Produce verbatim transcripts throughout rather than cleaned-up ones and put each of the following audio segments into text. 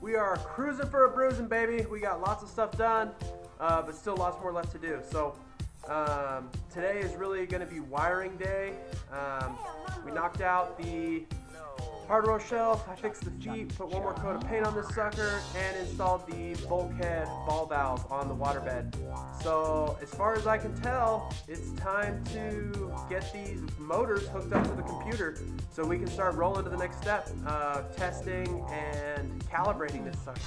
We are cruising for a bruising, baby. We got lots of stuff done, uh, but still lots more left to do. So um, today is really going to be wiring day. Um, we knocked out the hardware shelf, I fixed the feet, put one more coat of paint on this sucker, and installed the bulkhead ball valve on the waterbed. So as far as I can tell, it's time to get these motors hooked up to the computer so we can start rolling to the next step of testing and calibrating this sucker.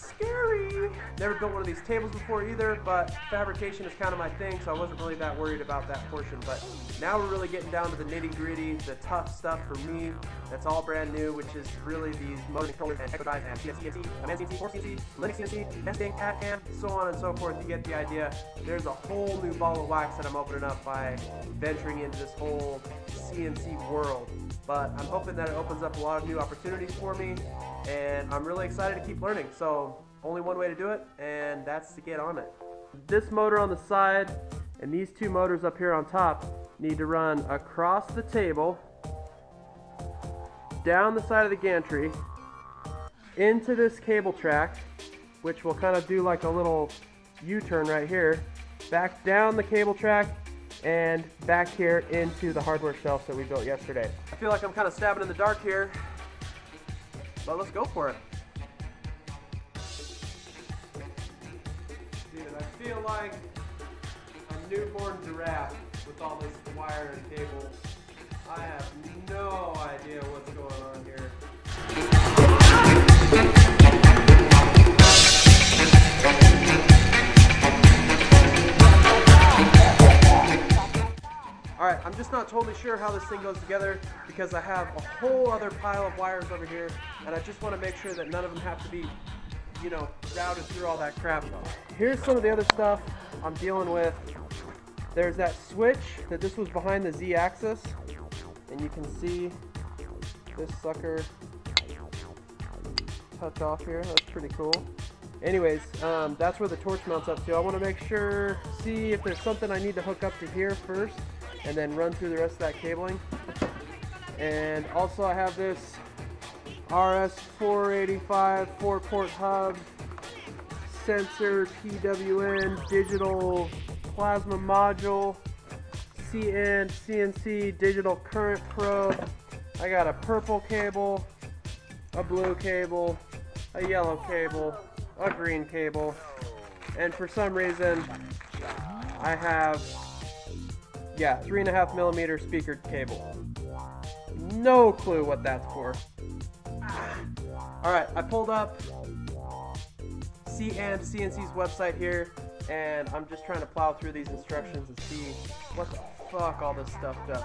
Scary! Never built one of these tables before either, but fabrication is kind of my thing, so I wasn't really that worried about that portion. But now we're really getting down to the nitty-gritty, the tough stuff for me that's all brand new, which is really these motor controllers and extra drives and C N C, C N C, four C N C, Linux C N C, nesting, C A D C A M, so on and so forth. You get the idea. There's a whole new ball of wax that I'm opening up by venturing into this whole C N C world. But I'm hoping that it opens up a lot of new opportunities for me, and I'm really excited to keep learning. So only one way to do it, and that's to get on it. This motor on the side and these two motors up here on top need to run across the table, down the side of the gantry, into this cable track, which will kind of do like a little U-turn right here, back down the cable track, and back here into the hardware shelf that we built yesterday. I feel like I'm kind of stabbing in the dark here, but let's go for it. Dude, I feel like a newborn giraffe with all this wire and cable. I have no idea what's going on here. Alright, I'm just not totally sure how this thing goes together because I have a whole other pile of wires over here, and I just want to make sure that none of them have to be, you know, routed through all that crap. Here's some of the other stuff I'm dealing with. There's that switch that this was behind the Z-axis, and you can see this sucker tucked off here. That's pretty cool. Anyways, um, that's where the torch mounts up to. I want to make sure, see if there's something I need to hook up to here first, and then run through the rest of that cabling. And also I have this R S four eighty-five four-port hub, sensor, P W N, digital plasma module, C N, C N C, digital current probe. I got a purple cable, a blue cable, a yellow cable, a green cable, and for some reason I have Yeah, three and a half millimeter speaker cable. No clue what that's for. Alright, I pulled up C N C N C's website here, and I'm just trying to plow through these instructions and see what the fuck all this stuff does.